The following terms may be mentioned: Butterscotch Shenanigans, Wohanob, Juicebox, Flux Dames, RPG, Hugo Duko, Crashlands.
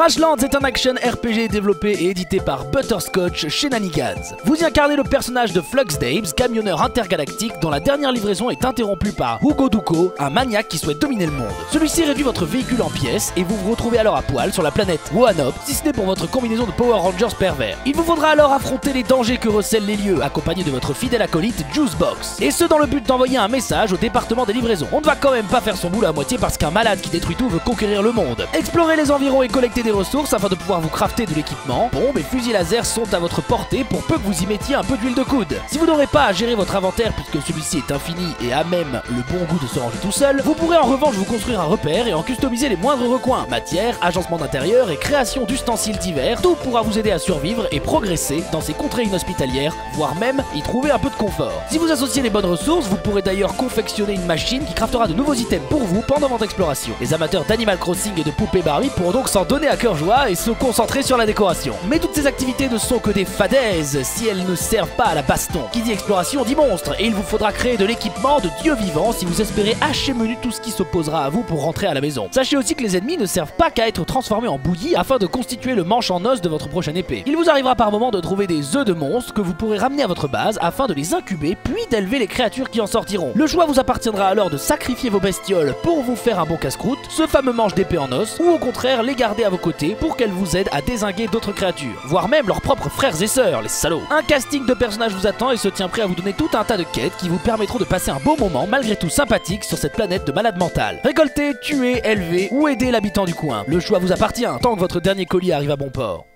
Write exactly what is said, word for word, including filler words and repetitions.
Crashlands est un action R P G développé et édité par Butterscotch Shenanigans. Vous y incarnez le personnage de Flux Dames, camionneur intergalactique dont la dernière livraison est interrompue par Hugo Duko, un maniaque qui souhaite dominer le monde. Celui-ci réduit votre véhicule en pièces et vous vous retrouvez alors à poil sur la planète Wohanob, si ce n'est pour votre combinaison de Power Rangers pervers. Il vous faudra alors affronter les dangers que recèlent les lieux, accompagné de votre fidèle acolyte Juicebox, et ce dans le but d'envoyer un message au département des livraisons. On ne va quand même pas faire son boulot à moitié parce qu'un malade qui détruit tout veut conquérir le monde. Explorez les environs et collectez des ressources afin de pouvoir vous crafter de l'équipement. Bombes et fusils laser sont à votre portée pour peu que vous y mettiez un peu d'huile de coude. Si vous n'aurez pas à gérer votre inventaire puisque celui-ci est infini et a même le bon goût de se ranger tout seul, vous pourrez en revanche vous construire un repère et en customiser les moindres recoins. Matière, agencement d'intérieur et création d'ustensiles divers, tout pourra vous aider à survivre et progresser dans ces contrées inhospitalières, voire même y trouver un peu de confort. Si vous associez les bonnes ressources, vous pourrez d'ailleurs confectionner une machine qui craftera de nouveaux items pour vous pendant votre exploration. Les amateurs d'Animal Crossing et de poupées Barbie pourront donc s'en donner à cœur joie et se concentrer sur la décoration. Mais toutes ces activités ne sont que des fadaises si elles ne servent pas à la baston. Qui dit exploration dit monstre, et il vous faudra créer de l'équipement de dieu vivant si vous espérez hacher menu tout ce qui s'opposera à vous pour rentrer à la maison. Sachez aussi que les ennemis ne servent pas qu'à être transformés en bouillie afin de constituer le manche en os de votre prochaine épée. Il vous arrivera par moment de trouver des œufs de monstres que vous pourrez ramener à votre base afin de les incuber puis d'élever les créatures qui en sortiront. Le choix vous appartiendra alors de sacrifier vos bestioles pour vous faire un bon casse-croûte, ce fameux manche d'épée en os, ou au contraire les garder à vos côtés pour qu'elles vous aident à dézinguer d'autres créatures, voire même leurs propres frères et sœurs, les salauds. Un casting de personnages vous attend et se tient prêt à vous donner tout un tas de quêtes qui vous permettront de passer un beau moment malgré tout sympathique sur cette planète de malade mentale. Récolter, tuer, élever ou aider l'habitant du coin. Le choix vous appartient tant que votre dernier colis arrive à bon port.